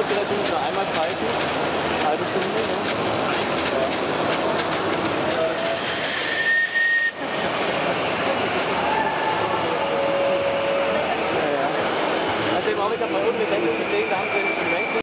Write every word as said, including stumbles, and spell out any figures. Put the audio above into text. Kurzfristig natürlich nur einmal pfeifen, eine halbe Stunde. Ne? Ja. Ja, ja. Also, ich habe mal unten eine Sendung gesehen, da haben sie einen Moment.